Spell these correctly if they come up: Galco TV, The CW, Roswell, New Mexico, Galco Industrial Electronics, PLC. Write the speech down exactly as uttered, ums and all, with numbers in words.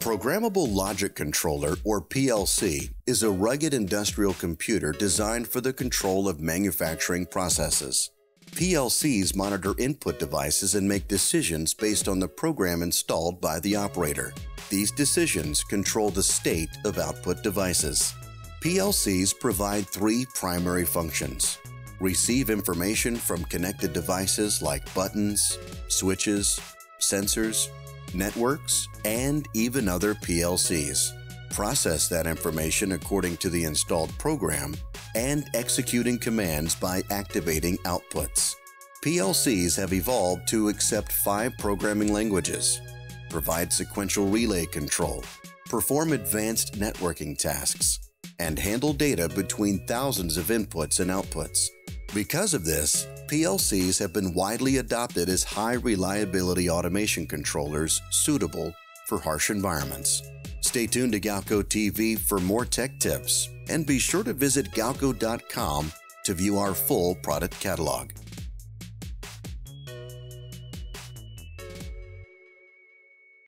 programmable logic controller, or P L C, is a rugged industrial computer designed for the control of manufacturing processes. P L Cs monitor input devices and make decisions based on the program installed by the operator. These decisions control the state of output devices. P L Cs provide three primary functions: receive information from connected devices like buttons, switches, sensors, networks, and even other P L Cs, process that information according to the installed program, and executing commands by activating outputs. P L Cs have evolved to accept five programming languages, provide sequential relay control, perform advanced networking tasks, and handle data between thousands of inputs and outputs. Because of this, P L Cs have been widely adopted as high-reliability automation controllers suitable for harsh environments. Stay tuned to Galco T V for more tech tips, and be sure to visit galco dot com to view our full product catalog.